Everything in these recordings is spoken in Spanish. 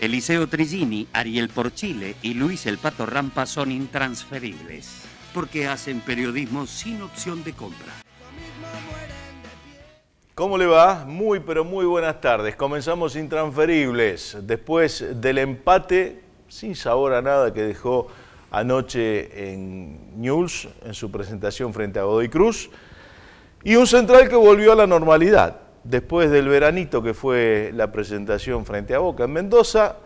Eliseo Trillini, Ariel Porchile y Luis El Pato Rampa son intransferibles porque hacen periodismo sin opción de compra. ¿Cómo le va? Muy pero muy buenas tardes. Comenzamos intransferibles después del empate sin sabor a nada que dejó anoche en Newell's en su presentación frente a Godoy Cruz, y un central que volvió a la normalidad. Después del veranito que fue la presentación frente a Boca en Mendoza,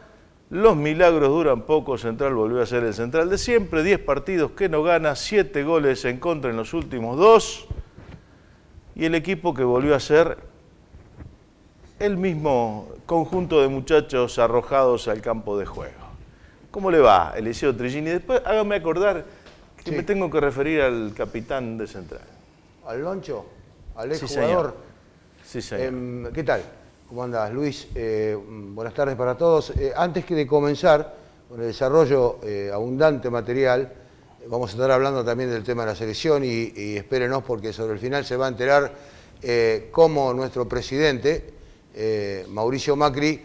los milagros duran poco. Central volvió a ser el central de siempre, 10 partidos que no gana, 7 goles en contra en los últimos 2, y el equipo que volvió a ser el mismo conjunto de muchachos arrojados al campo de juego. ¿Cómo le va, Eliseo Trillini? Después hágame acordar que sí, me tengo que referir al capitán de Central. ¿Al Loncho? ¿Al exjugador? Sí, sí, señor. ¿Qué tal? ¿Cómo andás, Luis? Buenas tardes para todos. Antes que de comenzar con el desarrollo abundante material, vamos a estar hablando también del tema de la selección y espérenos porque sobre el final se va a enterar cómo nuestro presidente, Mauricio Macri,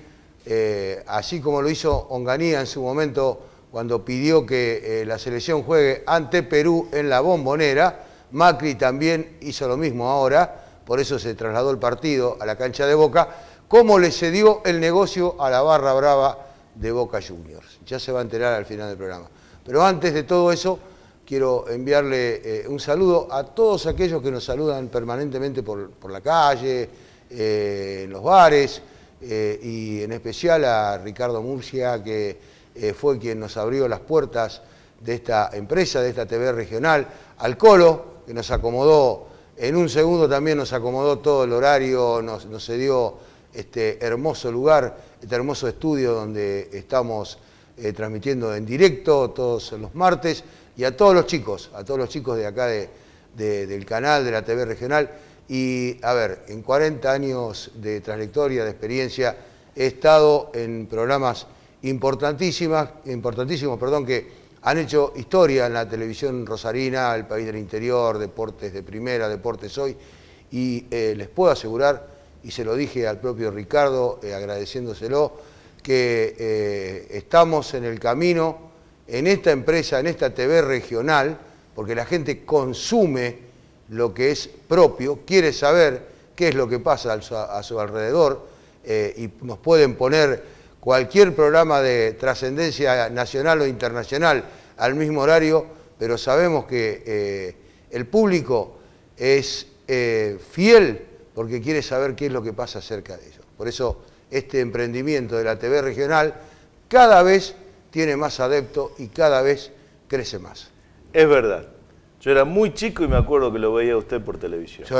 así como lo hizo Onganía en su momento cuando pidió que la selección juegue ante Perú en la Bombonera, Macri también hizo lo mismo ahora. Por eso se trasladó el partido a la cancha de Boca, cómo le cedió el negocio a la barra brava de Boca Juniors. Ya se va a enterar al final del programa. Pero antes de todo eso, quiero enviarle un saludo a todos aquellos que nos saludan permanentemente por la calle, en los bares, y en especial a Ricardo Murcia, que fue quien nos abrió las puertas de esta empresa, de esta TV regional, al Colo, que nos acomodó. En un segundo también nos acomodó todo el horario, nos cedió este hermoso lugar, este hermoso estudio donde estamos transmitiendo en directo todos los martes, y a todos los chicos de acá del canal, de la TV regional. Y a ver, en 40 años de trayectoria, de experiencia, he estado en programas importantísimos, que han hecho historia en la televisión rosarina, El País del Interior, Deportes de Primera, Deportes Hoy, y les puedo asegurar, y se lo dije al propio Ricardo, agradeciéndoselo, que estamos en el camino, en esta empresa, en esta TV regional, porque la gente consume lo que es propio, quiere saber qué es lo que pasa a su alrededor, y nos pueden poner cualquier programa de trascendencia nacional o internacional al mismo horario, pero sabemos que el público es fiel porque quiere saber qué es lo que pasa acerca de ellos. Por eso este emprendimiento de la TV regional cada vez tiene más adeptos y cada vez crece más. Es verdad. Yo era muy chico y me acuerdo que lo veía usted por televisión. Sí,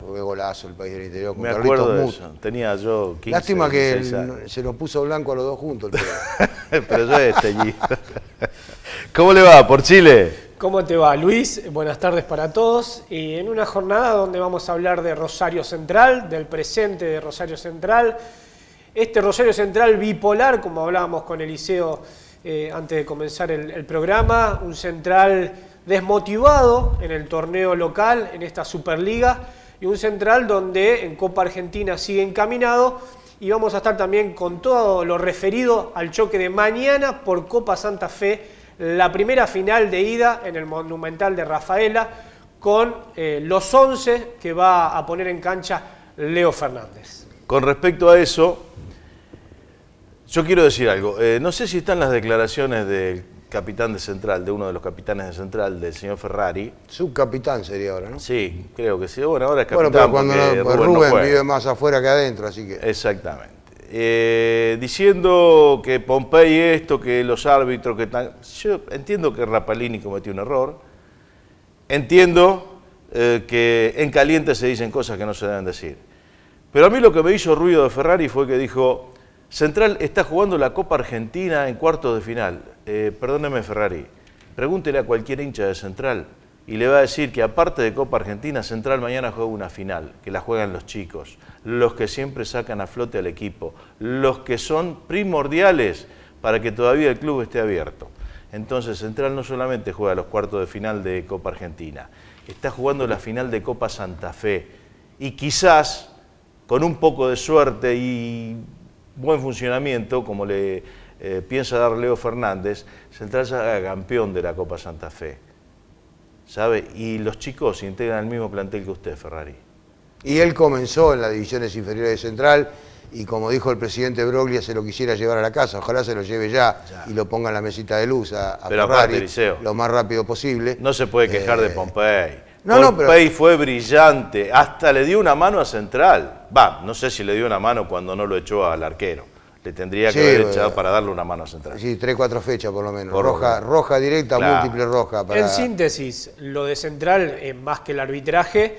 porque golazo El País del Interior. Me acuerdo de eso. Tenía yo 15. Lástima que 16 años. Se nos puso blanco a los dos juntos. Pero yo allí. ¿Cómo le va, por Chile? ¿Cómo te va, Luis? Buenas tardes para todos. Y en una jornada donde vamos a hablar de Rosario Central, del presente de Rosario Central. Este Rosario Central bipolar, como hablábamos con Eliseo antes de comenzar el programa, un Central desmotivado en el torneo local, en esta Superliga, y un Central donde en Copa Argentina sigue encaminado, y vamos a estar también con todo lo referido al choque de mañana por Copa Santa Fe, la primera final de ida en el Monumental de Rafaela, con los 11 que va a poner en cancha Leo Fernández. Con respecto a eso, yo quiero decir algo. No sé si están las declaraciones del capitán de Central, de uno de los capitanes de Central, del señor Ferrari. Subcapitán sería ahora, ¿no? Sí, creo que sí. Bueno, ahora es capitán. Bueno, pero cuando Rubén no vive más afuera que adentro, así que... Exactamente. Diciendo que Pompei esto, que los árbitros, que tan... Yo entiendo que Rapalini cometió un error. Entiendo que en caliente se dicen cosas que no se deben decir. Pero a mí lo que me hizo ruido de Ferrari fue que dijo: Central está jugando la Copa Argentina en cuartos de final. Perdóneme, Ferrari, pregúntele a cualquier hincha de Central y le va a decir que aparte de Copa Argentina, Central mañana juega una final, que la juegan los chicos, los que siempre sacan a flote al equipo, los que son primordiales para que todavía el club esté abierto. Entonces Central no solamente juega los cuartos de final de Copa Argentina, está jugando la final de Copa Santa Fe, y quizás con un poco de suerte y buen funcionamiento, como le piensa dar Leo Fernández, Central será campeón de la Copa Santa Fe, ¿sabe? Y los chicos se integran al mismo plantel que usted, Ferrari. Y él comenzó en las divisiones inferiores de Central, y como dijo el presidente Broglia, se lo quisiera llevar a la casa, ojalá se lo lleve ya. Y lo ponga en la mesita de luz a pero Ferrari, aparte, Eliseo, lo más rápido posible. No se puede quejar de Pompei. Pompei fue brillante, hasta le dio una mano a Central. Va, no sé si le dio una mano cuando no lo echó al arquero. Le tendría que haber echado para darle una mano a Central. Sí, 3-4 fechas por lo menos. Por roja directa, claro. Múltiple roja. Para... En síntesis, lo de Central, más que el arbitraje,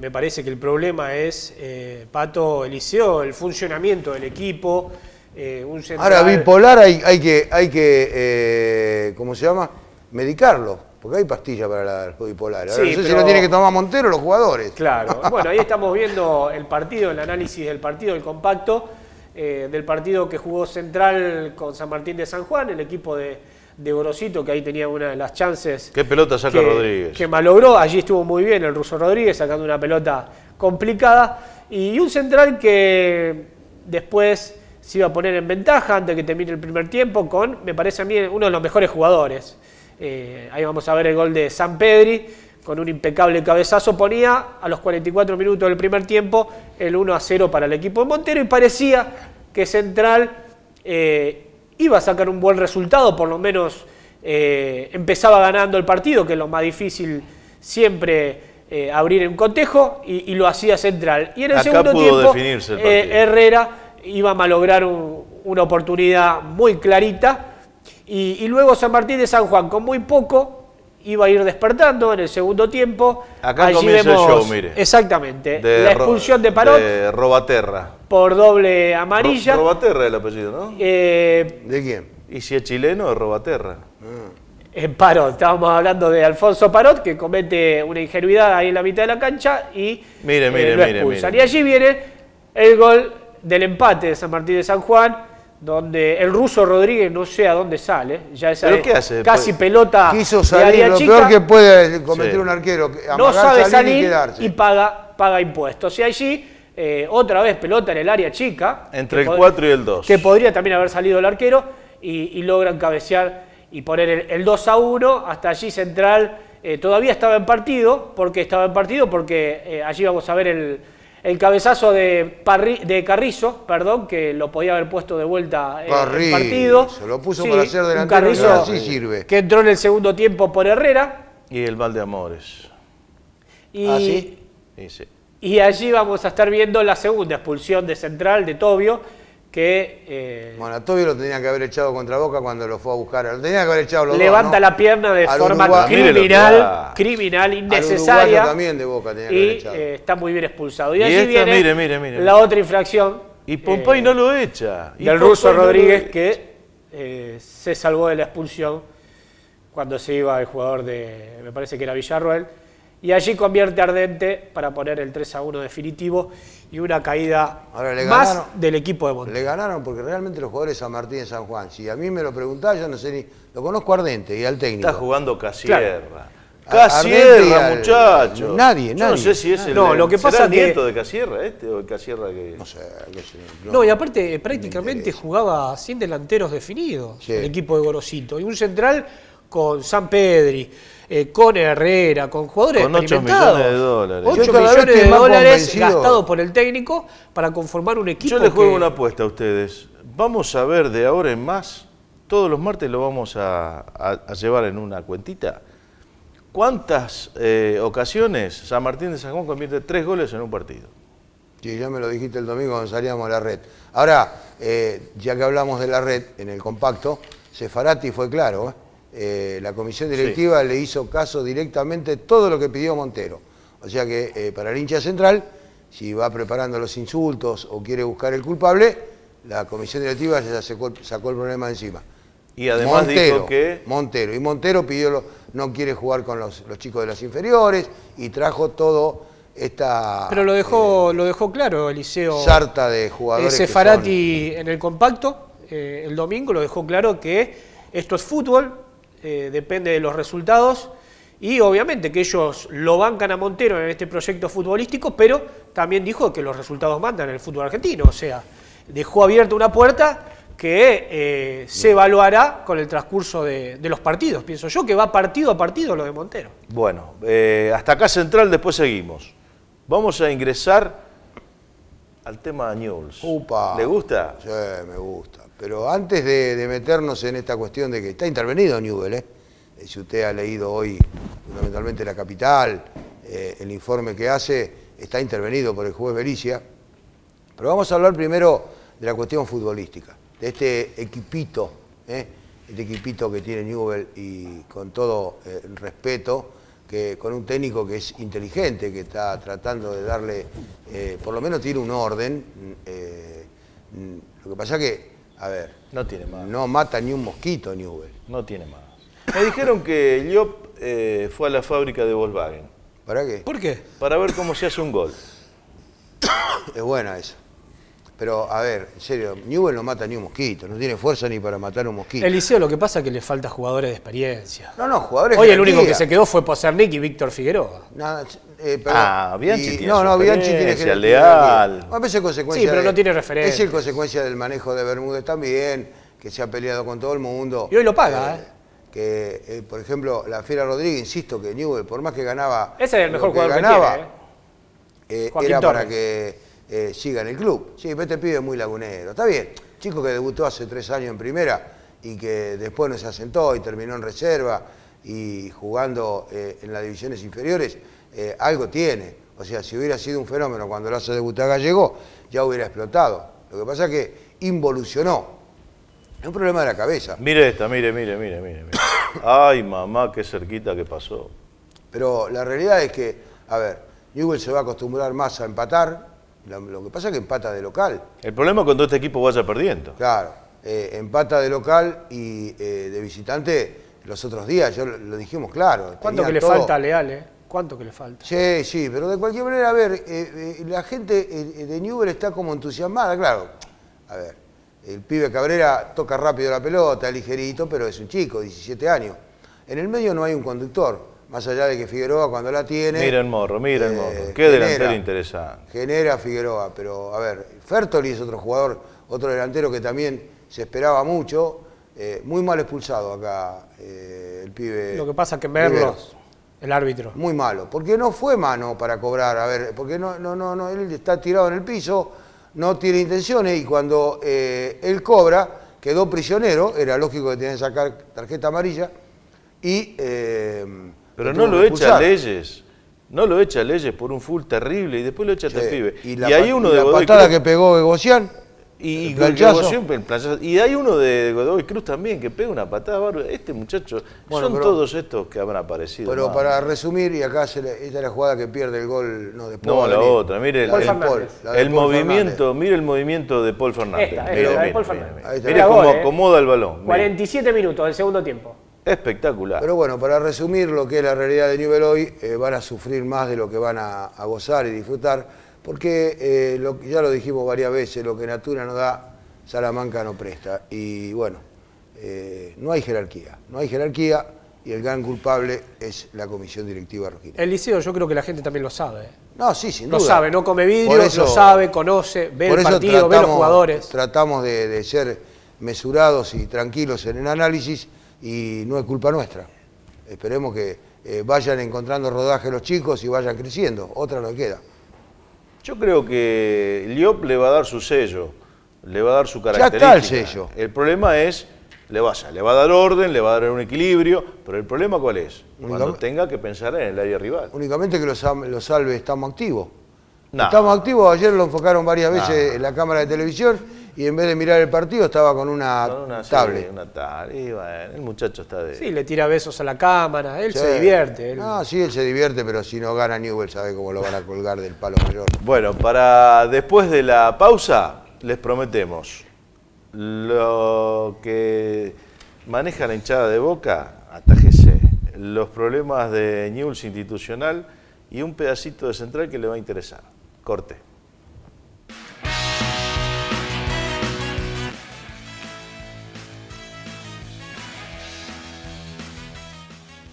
me parece que el problema es, Pato, Eliseo, el funcionamiento del equipo. Un Central... Ahora, bipolar hay que ¿cómo se llama? Medicarlo. Porque hay pastillas para el bipolar. Sí, no sé si lo tiene que tomar Montero los jugadores. Claro. Bueno, ahí estamos viendo el partido, el análisis del partido, el compacto, del partido que jugó Central con San Martín de San Juan, el equipo de Gorosito, que ahí tenía una de las chances. ¿Qué pelota saca Rodríguez? Que malogró. Allí estuvo muy bien el ruso Rodríguez, sacando una pelota complicada. Y un Central que después se iba a poner en ventaja antes de que termine el primer tiempo con, me parece a mí, uno de los mejores jugadores. Ahí vamos a ver el gol de Sanpedri, con un impecable cabezazo, ponía a los 44 minutos del primer tiempo el 1-0 para el equipo de Montero, y parecía que Central iba a sacar un buen resultado, por lo menos empezaba ganando el partido, que es lo más difícil siempre, abrir en cotejo, y lo hacía Central. Y en el segundo tiempo Herrera iba a malograr una oportunidad muy clarita. Y luego San Martín de San Juan, con muy poco, iba a ir despertando en el segundo tiempo. Acá allí comienza vemos, el show, mire. Exactamente, la expulsión de Parot. De Rovaterra. Por doble amarilla. Rovaterra es el apellido, ¿no? ¿De quién? Y si es chileno, es Rovaterra. Parot, estábamos hablando de Alfonso Parot, que comete una ingenuidad ahí en la mitad de la cancha y lo expulsan. Y allí viene el gol del empate de San Martín de San Juan, donde el ruso Rodríguez no sé a dónde sale, ya esa ¿pero qué hace? Casi pelota quiso salir, lo chica, peor que puede cometer un arquero, no sabe salir y quedarse. Y paga impuestos. Y allí, otra vez pelota en el área chica. Entre el 4 y el 2. Que podría también haber salido el arquero, y logran cabecear y poner el 2-1, hasta allí Central todavía estaba en partido, porque allí vamos a ver el cabezazo de Carrizo, perdón, que lo podía haber puesto de vuelta el partido. Se lo puso para hacer delantero. Carrizo, así sirve. Que entró en el segundo tiempo por Herrera. Y el mal de amores. Y allí vamos a estar viendo la segunda expulsión de Central, de Tobio, que... bueno, a Tobio lo tenía que haber echado contra Boca cuando lo fue a buscar. Lo tenía que haber echado los levanta dos, ¿no? La pierna de al forma Uruguay, criminal, innecesaria. También de Boca tenía que haber echado. Está muy bien expulsado. Y allí viene mire, otra infracción. Y Pompei no lo echa. Y del ruso Rodríguez, que se salvó de la expulsión cuando se iba el jugador de... Me parece que era Villarroel. Y allí convierte Ardente para poner el 3-1 definitivo y una caída más del equipo de Montero. Le ganaron porque realmente los jugadores de San Martín de San Juan, si a mí me lo preguntás, yo no sé ni... Lo conozco a Ardente y al técnico. Está jugando Casierra. Claro. Casierra, muchachos. Nadie. Yo no sé si es lo que pasa nieto de Casierra o el Casierra que... No sé. No, y aparte prácticamente jugaba sin delanteros definidos el equipo de Gorosito. Y un Central con Sanpedri, con Herrera, con jugadores experimentados. $8 millones. $8 millones gastados por el técnico para conformar un equipo. Yo les juego una apuesta a ustedes. Vamos a ver de ahora en más, todos los martes lo vamos a llevar en una cuentita. ¿Cuántas ocasiones San Martín de San Juan convierte 3 goles en un partido? Sí, ya me lo dijiste el domingo cuando salíamos a la red. Ahora, ya que hablamos de la red en el compacto, Cefaratti fue claro, la comisión directiva le hizo caso directamente todo lo que pidió Montero. O sea que para el hincha Central, si va preparando los insultos o quiere buscar el culpable, la comisión directiva ya sacó el problema de encima. Y además Montero, dijo que... Montero. Y Montero pidió, no quiere jugar con los chicos de las inferiores y trajo todo esta... Pero lo dejó claro Eliseo. Sarta de jugadores. Cefaratti en el compacto, el domingo, lo dejó claro que esto es fútbol. Depende de los resultados y obviamente que ellos lo bancan a Montero en este proyecto futbolístico, pero también dijo que los resultados mandan en el fútbol argentino, o sea, dejó abierta una puerta que se evaluará con el transcurso de los partidos, pienso yo, que va partido a partido lo de Montero. Bueno, hasta acá Central, después seguimos. Vamos a ingresar al tema de Newell's. Upa. ¿Le gusta? Sí, me gusta. Pero antes de meternos en esta cuestión de que está intervenido Newell, si usted ha leído hoy fundamentalmente La Capital, el informe que hace, está intervenido por el juez Belicia. Pero vamos a hablar primero de la cuestión futbolística, de este equipito, este equipito que tiene Newell, y con todo el respeto, que con un técnico que es inteligente, que está tratando de darle, por lo menos tiene un orden. Lo que pasa es que, a ver, no tiene más. No mata ni un mosquito Newell. No tiene más. Me dijeron que Llop fue a la fábrica de Volkswagen. ¿Para qué? ¿Por qué? Para ver cómo se hace un gol. Es buena esa. Pero, a ver, en serio, Newell no mata ni un mosquito, no tiene fuerza ni para matar un mosquito. Eliseo, lo que pasa es que le falta jugadores de experiencia. No, no, jugadores de experiencia. Hoy el único que se quedó fue Posernik y Víctor Figueroa. Nada, Bianchi tiene Bianchi tiene que... Leal. A veces consecuencia. Sí, pero no tiene referencia. Es el consecuencia del manejo de Bermúdez también, que se ha peleado con todo el mundo. Y hoy lo paga, Que, por ejemplo, la Fiera Rodríguez, insisto que Newell, por más que ganaba... Ese era el mejor jugador que ganaba, era para que... siga en el club. Sí, este pibe muy lagunero. Está bien, chico que debutó hace 3 años en primera y que después no se asentó y terminó en reserva y jugando en las divisiones inferiores, algo tiene. O sea, si hubiera sido un fenómeno cuando lo hace debutar Gallego, ya hubiera explotado. Lo que pasa es que involucionó. Es un problema de la cabeza. Mire esta, mire. Ay, mamá, qué cerquita que pasó. Pero la realidad es que, a ver, Newell se va a acostumbrar más a empatar. Lo que pasa es que empata de local. El problema es cuando este equipo vaya perdiendo. Claro, empata de local y de visitante los otros días, yo lo dijimos claro. ¿Cuánto que le falta a Leal, ¿Cuánto que le falta? Sí, sí, pero de cualquier manera, a ver, la gente de Newell está como entusiasmada, claro. A ver, el pibe Cabrera toca rápido la pelota, ligerito, pero es un chico, 17 años. En el medio no hay un conductor. Más allá de que Figueroa cuando la tiene... Mira el Morro, Qué delantero interesante. Genera Figueroa, pero a ver, Fertoli es otro jugador, otro delantero que también se esperaba mucho. Muy mal expulsado acá el pibe. Lo que pasa es que Merlos, el árbitro. Muy malo, porque no fue mano para cobrar, a ver, porque no, él está tirado en el piso, no tiene intenciones y cuando él cobra, quedó prisionero, era lógico que tenía que sacar tarjeta amarilla y... Pero no lo echa Leyes, por un full terrible y después lo echa este pibe. Y hay uno de Godoy Cruz. La patada que pegó Egocián. Y hay uno de Godoy Cruz también que pega una patada bárbara. Este muchacho, son todos estos que habrán aparecido. Pero para resumir, y acá esta es la jugada que pierde el gol. No, después no la otra, mire el movimiento, mire el movimiento de Paul Fernández. Mire cómo acomoda el balón. 47 minutos del segundo tiempo. Espectacular. Pero bueno, para resumir lo que es la realidad de Newell hoy, van a sufrir más de lo que van a gozar y disfrutar, porque ya lo dijimos varias veces, lo que Natura no da, Salamanca no presta. Y bueno, no hay jerarquía, y el gran culpable es la comisión directiva rojinegro. Eliseo, yo creo que la gente también lo sabe. No, sí, sin duda. Lo sabe, no come vidrio, lo sabe, conoce, ve el partido, ve los jugadores. Tratamos de ser mesurados y tranquilos en el análisis, y no es culpa nuestra. Esperemos que vayan encontrando rodaje los chicos y vayan creciendo. Otra no queda. Yo creo que Llop le va a dar su sello, le va a dar su característica. Ya está el sello. El problema es, le va a dar orden, le va a dar un equilibrio, pero el problema ¿cuál es? Cuando tenga que pensar en el área rival. Únicamente que lo salve, estamos activos. No. Estamos activos, ayer lo enfocaron varias veces en la cámara de televisión y en vez de mirar el partido estaba con una tablet. Sí, y bueno, el muchacho está de... Sí, le tira besos a la cámara, él se divierte. No, sí, él se divierte, pero si no gana Newell sabe cómo lo van a colgar del palo menor. Bueno, para después de la pausa les prometemos lo que maneja la hinchada de Boca, atájese, los problemas de Newell institucional y un pedacito de Central que le va a interesar. Corte.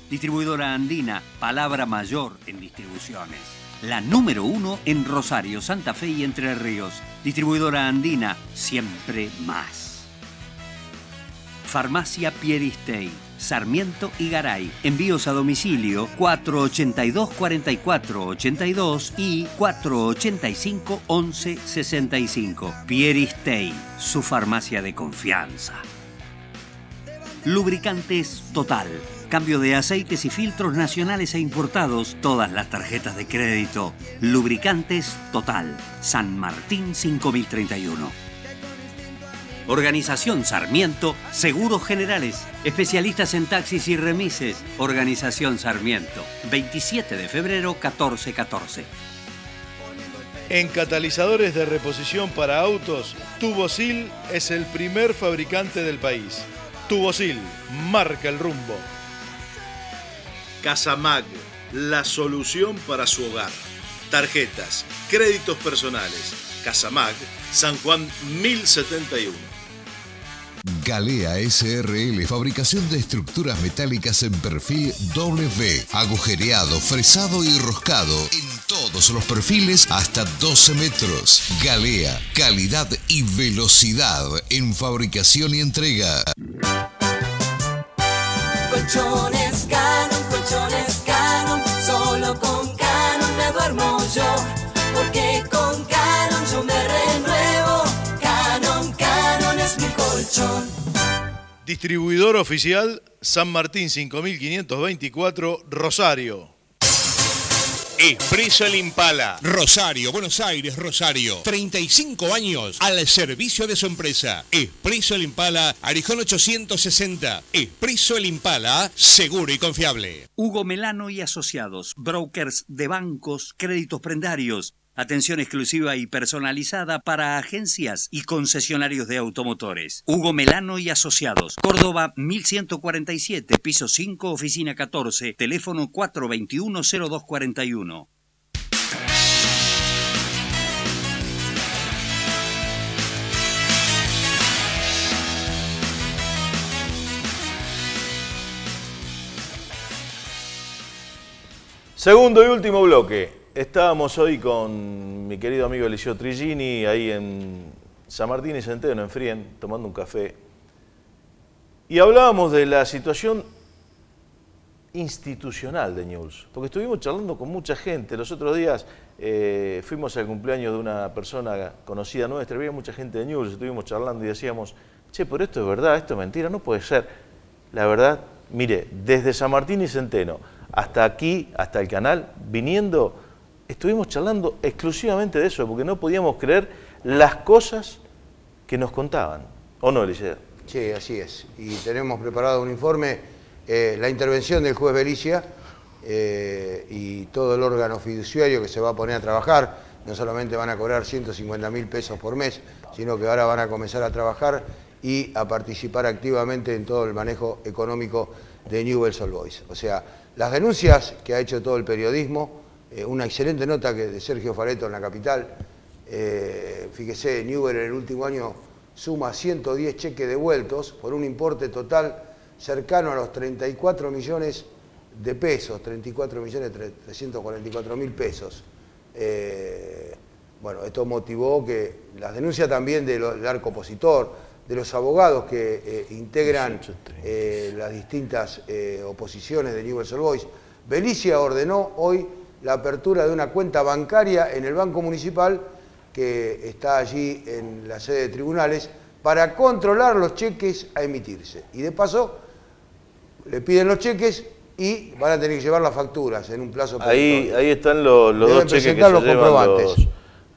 Distribuidora andina, palabra mayor en distribuciones. la número 1 en Rosario, Santa Fe y Entre Ríos. Distribuidora andina, siempre más. Farmacia Pieristey, Sarmiento y Garay. Envíos a domicilio 482-4482 y 485-1165. Pieristey, su farmacia de confianza. Lubricantes Total. Cambio de aceites y filtros nacionales e importados. Todas las tarjetas de crédito. Lubricantes Total. San Martín 5031. Organización Sarmiento. Seguros Generales. Especialistas en taxis y remises. Organización Sarmiento. 27 de febrero 1414. En catalizadores de reposición para autos, Tubosil es el primer fabricante del país. Tubosil marca el rumbo. Casamag, la solución para su hogar. Tarjetas, créditos personales. Casamag, San Juan 1071. Galea SRL, fabricación de estructuras metálicas en perfil W, agujereado, fresado y roscado, en todos los perfiles hasta 12 metros. Galea, calidad y velocidad en fabricación y entrega. Colchones Canon, colchones Canon, solo con Canon me duermo yo, porque con Canon yo me renuevo. Canon, Canon es mi colchón. Distribuidor oficial San Martín 5524, Rosario. Expreso El Impala, Rosario, Buenos Aires, Rosario. 35 años al servicio de su empresa. Expreso El Impala, Arijón 860. Expreso El Impala, seguro y confiable. Hugo Melano y Asociados, brokers de bancos, créditos prendarios. Atención exclusiva y personalizada para agencias y concesionarios de automotores. Hugo Melano y Asociados, Córdoba 1147, piso 5, oficina 14, teléfono 421-0241. Segundo y último bloque. Estábamos hoy con mi querido amigo Eliseo Trillini, ahí en San Martín y Centeno, en Frien, tomando un café. Y hablábamos de la situación institucional de Newell's, porque estuvimos charlando con mucha gente. Los otros días fuimos al cumpleaños de una persona conocida nuestra, había mucha gente de Newell's, estuvimos charlando y decíamos, che, pero esto es verdad, esto es mentira, no puede ser. La verdad, mire, desde San Martín y Centeno hasta aquí, hasta el canal, viniendo... Estuvimos charlando exclusivamente de eso, porque no podíamos creer las cosas que nos contaban. ¿O no, Eliseo? Sí, así es. Y tenemos preparado un informe, la intervención del juez Belicia y todo el órgano fiduciario que se va a poner a trabajar. No solamente van a cobrar 150.000 pesos por mes, sino que ahora van a comenzar a trabajar y a participar activamente en todo el manejo económico de Newell's Old Boys. O sea, las denuncias que ha hecho todo el periodismo... una excelente nota de Sergio Fareto en La Capital. Fíjese, Newell en el último año suma 110 cheques devueltos por un importe total cercano a los 34 millones de pesos, 34.344.000 pesos. Bueno, esto motivó que las denuncias también del arco opositor, de los abogados que integran las distintas oposiciones de Newell's Old Boys. Belicia ordenó hoy la apertura de una cuenta bancaria en el Banco Municipal, que está allí en la sede de tribunales, para controlar los cheques a emitirse. Y de paso, le piden los cheques y van a tener que llevar las facturas en un plazo. Ahí están los dos cheques que se llevan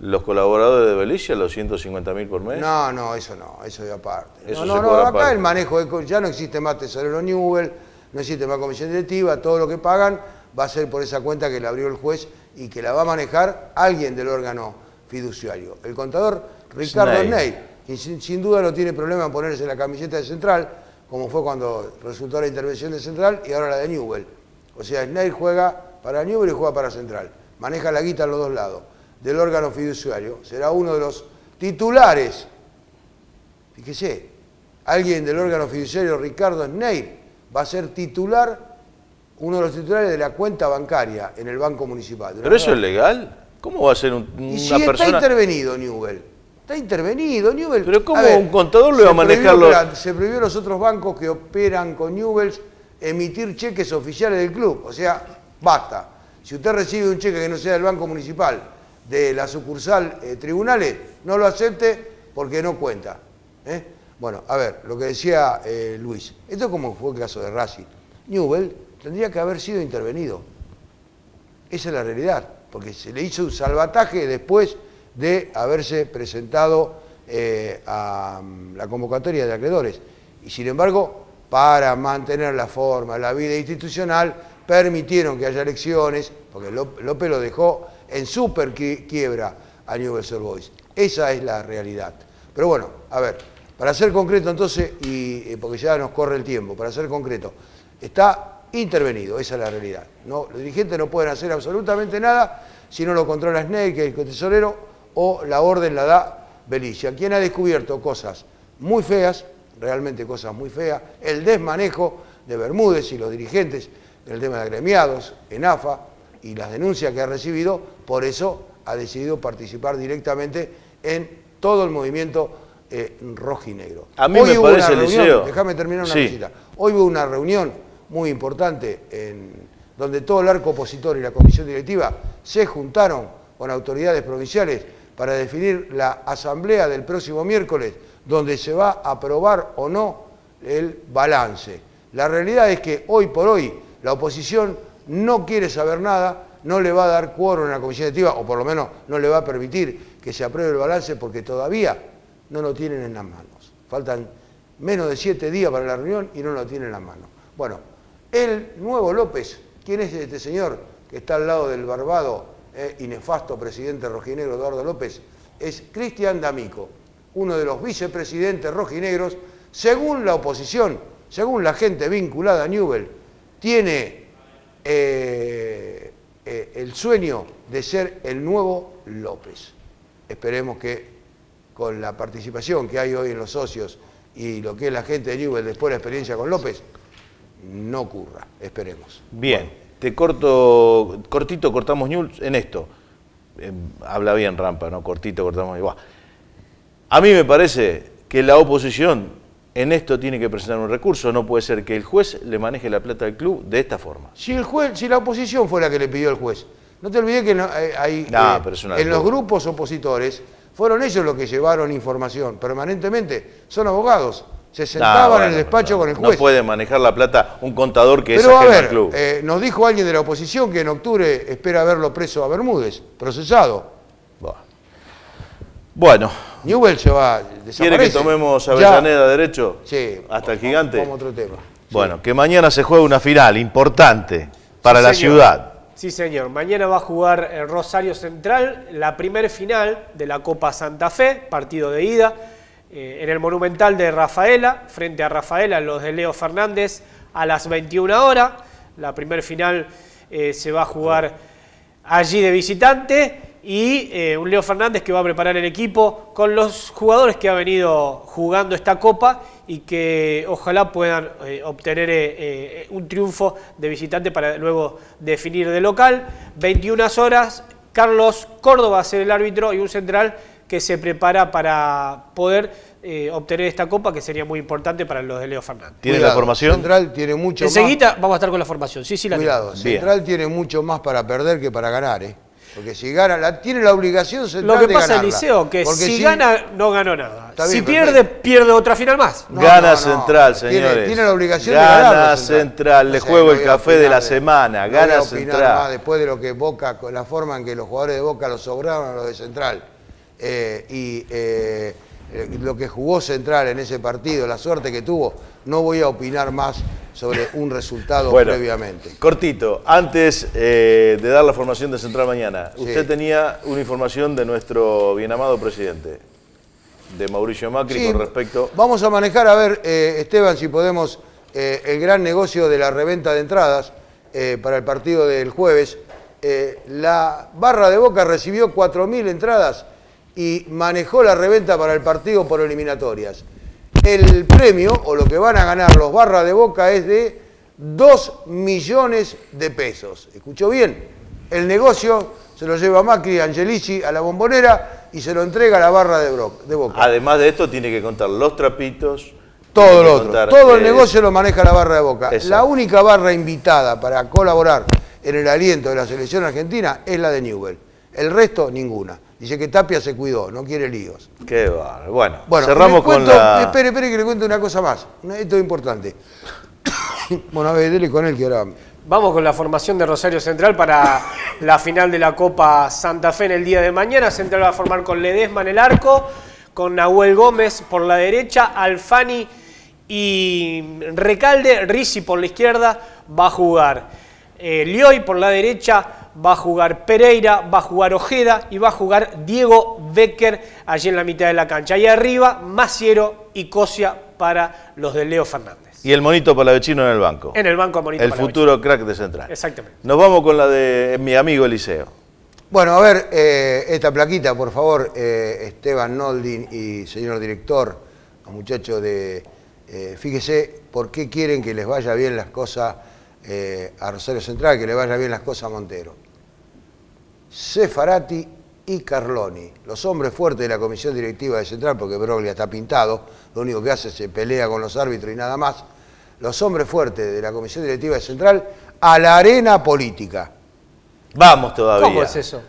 los colaboradores de Belicia, los 150.000 por mes. No, eso no, eso es aparte. Eso no, acá aparte. El manejo, ya no existe más tesorero Newell, no existe más comisión directiva, todo lo que pagan va a ser por esa cuenta que la abrió el juez y que la va a manejar alguien del órgano fiduciario. El contador Ricardo Sneir, que sin duda no tiene problema en ponerse la camiseta de Central, como fue cuando resultó la intervención de Central y ahora la de Newell. O sea, Sneir juega para Newell y juega para Central. Maneja la guita en los dos lados del órgano fiduciario. Será uno de los titulares. Fíjese, alguien del órgano fiduciario, Ricardo Sneir, va a ser titular uno de los titulares de la cuenta bancaria en el Banco Municipal. ¿Pero eso es legal? ¿Cómo va a ser una persona...? Está intervenido, Newell's. Pero ¿cómo un contador le va a manejarlo? Se prohibió a los otros bancos que operan con Newell's emitir cheques oficiales del club. O sea, basta. Si usted recibe un cheque que no sea del Banco Municipal, de la sucursal Tribunales, no lo acepte porque no cuenta. ¿Eh? Bueno, a ver, lo que decía Luis. Esto es como fue el caso de Racing. Newell's tendría que haber sido intervenido. Esa es la realidad. Porque se le hizo un salvataje después de haberse presentado a la convocatoria de acreedores. Y sin embargo, para mantener la forma, la vida institucional, permitieron que haya elecciones, porque López lo dejó en super quiebra a Newell's Old Boys. Esa es la realidad. Pero bueno, a ver, para ser concreto entonces, y porque ya nos corre el tiempo, para ser concreto, está intervenido, esa es la realidad. No, los dirigentes no pueden hacer absolutamente nada si no lo controla Sneir, que es el tesorero, o la orden la da Belicia, quien ha descubierto cosas muy feas, realmente cosas muy feas, el desmanejo de Bermúdez y los dirigentes en el tema de agremiados, en AFA, y las denuncias que ha recibido, por eso ha decidido participar directamente en todo el movimiento rojinegro. A mí me parece, Eliseo, déjame terminar una visita. Hoy hubo una reunión muy importante donde todo el arco opositor y la comisión directiva se juntaron con autoridades provinciales para definir la asamblea del próximo miércoles, donde se va a aprobar o no el balance. La realidad es que hoy por hoy la oposición no quiere saber nada, no le va a dar quórum a la comisión directiva, o por lo menos no le va a permitir que se apruebe el balance porque todavía no lo tienen en las manos. Faltan menos de 7 días para la reunión y no lo tienen en las manos. Bueno, el nuevo López, ¿quién es este señor que está al lado del barbado y nefasto presidente rojinegro Eduardo López? Es Cristian D'Amico, uno de los vicepresidentes rojinegros, según la oposición, según la gente vinculada a Newell's, tiene el sueño de ser el nuevo López. Esperemos que con la participación que hay hoy en los socios y lo que es la gente de Newell's después de la experiencia con López, no ocurra, esperemos. Bien. Bueno. Cortito cortamos Newell's en esto. Habla bien Rampa, ¿no? Cortito cortamos Newell's. A mí me parece que la oposición en esto tiene que presentar un recurso. No puede ser que el juez le maneje la plata al club de esta forma. Si la oposición fue la que le pidió al juez. No te olvides que en los grupos opositores fueron ellos los que llevaron información permanentemente. Son abogados. Se sentaban en el despacho con el juez. No puede manejar la plata un contador que es ajeno al club. Nos dijo alguien de la oposición que en octubre espera verlo preso a Bermúdez, procesado. Bueno. Newell's se va a desaparecer. ¿Quiere que tomemos Avellaneda derecho? Sí. Hasta el Gigante. Como otro tema. Bueno, sí. Que mañana se juega una final importante para la ciudad. Sí, señor. Mañana va a jugar el Rosario Central, la primer final de la Copa Santa Fe, partido de ida. En el Monumental de Rafaela, frente a Rafaela, los de Leo Fernández, a las 21 horas. La primer final se va a jugar allí de visitante y un Leo Fernández que va a preparar el equipo con los jugadores que ha venido jugando esta Copa y que ojalá puedan obtener un triunfo de visitante para luego definir de local. 21 horas, Carlos Córdoba va a ser el árbitro y un central que se prepara para poder obtener esta Copa, que sería muy importante para los de Leo Fernández. ¿Tiene la formación? Central tiene mucho más. Enseguida vamos a estar con la formación. Sí, la cuidado, tengo. Central tiene mucho más para perder que para ganar, ¿eh? Porque si gana, tiene la obligación Central de ganarla. Lo que pasa, Eliseo, que si gana, no ganó nada. Bien, si pierde, pierde otra final más. Gana Central, señores. Tiene la obligación de ganar. Gana Central, le juego el café de la semana. Gana Central. Después de lo que Boca, la forma en que los jugadores de Boca los sobraron a los de Central. Lo que jugó Central en ese partido, la suerte que tuvo, no voy a opinar más sobre un resultado previamente. Cortito, antes de dar la formación de Central mañana, usted tenía una información de nuestro bienamado presidente, de Mauricio Macri, con respecto... Vamos a manejar, a ver, Esteban, si podemos, el gran negocio de la reventa de entradas para el partido del jueves. La barra de Boca recibió 4.000 entradas y manejó la reventa para el partido por eliminatorias. El premio, o lo que van a ganar los barras de Boca, es de 2 millones de pesos. ¿Escuchó bien? El negocio se lo lleva Macri, Angelici a la Bombonera y se lo entrega a la barra de Boca. Además de esto tiene que contar los trapitos. Todo lo otro. Todo el negocio lo maneja la barra de Boca. Exacto. La única barra invitada para colaborar en el aliento de la selección argentina es la de Newell's. El resto, ninguna. Dice que Tapia se cuidó, no quiere líos. Qué barro. Bueno, cerramos con la... Espere que le cuente una cosa más. Esto es importante. Bueno, a ver, dele con él que ahora... Vamos con la formación de Rosario Central para la final de la Copa Santa Fe en el día de mañana. Central va a formar con Ledesma en el arco, con Nahuel Gómez por la derecha, Alfani y Recalde. Risi por la izquierda va a jugar Lioy, por la derecha va a jugar Pereira, va a jugar Ojeda y va a jugar Diego Becker allí en la mitad de la cancha. Ahí arriba, Maciero y Cosia para los de Leo Fernández. Y el monito Palavecino en el banco. En el banco monito Palavecino. El futuro crack de Central. Exactamente. Nos vamos con la de mi amigo Eliseo. Bueno, a ver, esta plaquita, por favor, Esteban Noldin y señor director, muchachos de... fíjese por qué quieren que les vaya bien las cosas... a Rosario Central, que le vaya bien las cosas a Montero. Cefaratti y Carloni, los hombres fuertes de la comisión directiva de Central, porque Broglia está pintado, lo único que hace es se pelea con los árbitros y nada más. Los hombres fuertes de la comisión directiva de Central a la arena política. Vamos todavía. ¿Cómo es eso?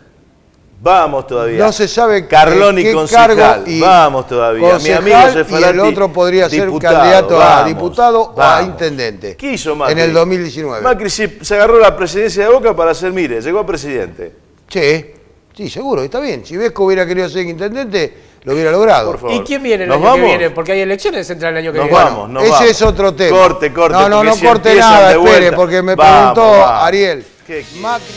Vamos todavía. No se sabe Carloni qué concejal, cargo y vamos todavía. Mi amigo Cefaratti, y el otro podría diputado, ser candidato a diputado o a intendente. ¿Qué hizo Macri? En el 2019. Macri se agarró la presidencia de Boca para hacer, mire, llegó a presidente. Sí, seguro, está bien. Si Vesco hubiera querido ser intendente, lo hubiera logrado. ¿Y quién viene el año que viene? Porque hay elecciones centrales el año que viene. Nos vamos. Ese es otro tema. Corte. No, si corte nada, espere, porque me preguntó Ariel. ¿Qué Macri?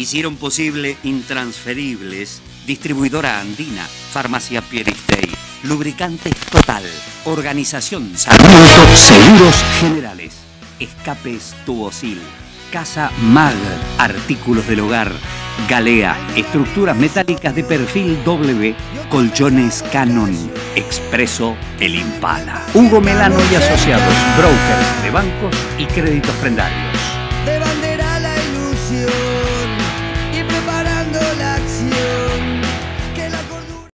Hicieron posible Intransferibles, Distribuidora Andina, Farmacia Pieristei, Lubricantes Total, Organización Sarmiento, Seguros Generales, Escapes Tubosil, Casa Mag, Artículos del Hogar, Galea, Estructuras Metálicas de Perfil W, Colchones Canon, Expreso El Impala, Hugo Melano y Asociados, Brokers de Bancos y Créditos Prendarios.